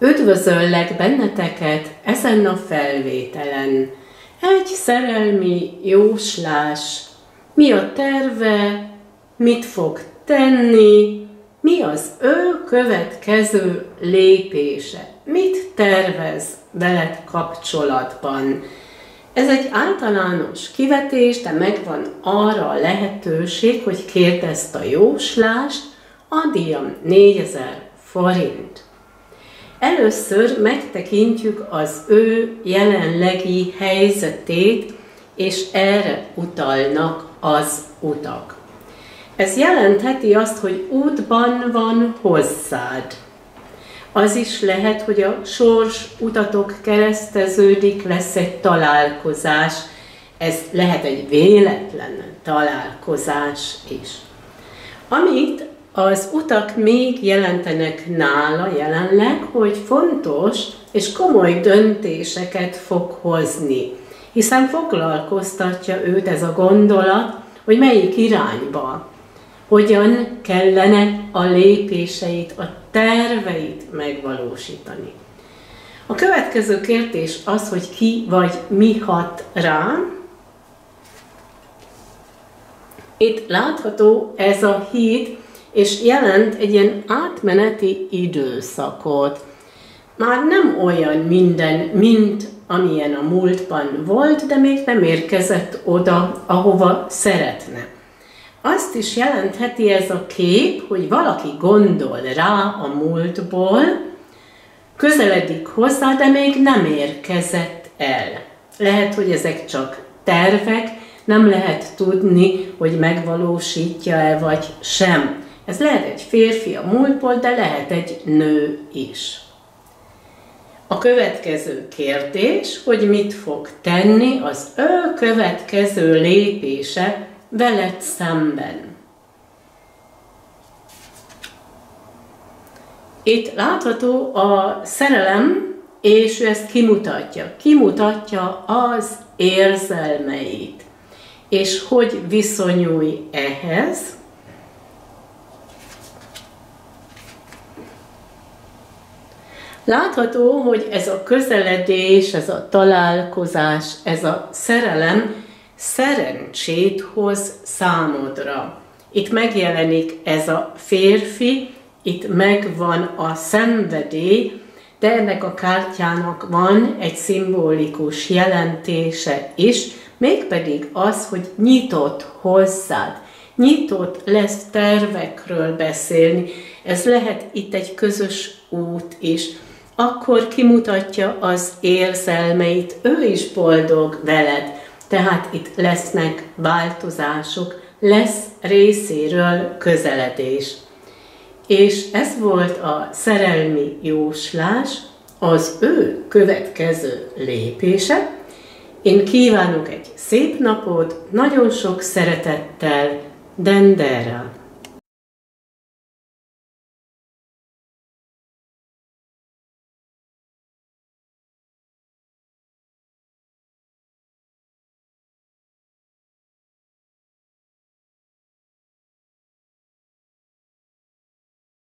Üdvözöllek benneteket ezen a felvételen. Egy szerelmi jóslás. Mi a terve, mit fog tenni, mi az ő következő lépése, mit tervez veled kapcsolatban. Ez egy általános kivetés, de megvan arra a lehetőség, hogy kérd ezt a jóslást, a díjam 4000 forint. Először megtekintjük az ő jelenlegi helyzetét, és erre utalnak az utak. Ez jelentheti azt, hogy útban van hozzád. Az is lehet, hogy a sors utatok kereszteződik, lesz egy találkozás. Ez lehet egy véletlen találkozás is. Amit az utak még jelentenek nála jelenleg, hogy fontos és komoly döntéseket fog hozni, hiszen foglalkoztatja őt ez a gondolat, hogy melyik irányba, hogyan kellene a lépéseit, a terveit megvalósítani. A következő kérdés az, hogy ki vagy mi hat rá. Itt látható ez a híd, és jelent egy ilyen átmeneti időszakot. Már nem olyan minden, mint amilyen a múltban volt, de még nem érkezett oda, ahova szeretne. Azt is jelentheti ez a kép, hogy valaki gondol rá a múltból, közeledik hozzá, de még nem érkezett el. Lehet, hogy ezek csak tervek, nem lehet tudni, hogy megvalósítja-e vagy sem. Ez lehet egy férfi a múltból, de lehet egy nő is. A következő kérdés, hogy mit fog tenni az ő következő lépése veled szemben. Itt látható a szerelem, és ő ezt kimutatja. Kimutatja az érzelmeit. És hogy viszonyulj ehhez? Látható, hogy ez a közeledés, ez a találkozás, ez a szerelem szerencsét hoz számodra. Itt megjelenik ez a férfi, itt megvan a szenvedély, de ennek a kártyának van egy szimbolikus jelentése is, mégpedig az, hogy nyitott hozzád. Nyitott lesz tervekről beszélni. Ez lehet itt egy közös út is. Akkor kimutatja az érzelmeit, ő is boldog veled. Tehát itt lesznek változások, lesz részéről közeledés. És ez volt a szerelmi jóslás, az ő következő lépése. Én kívánok egy szép napot, nagyon sok szeretettel, Dendera.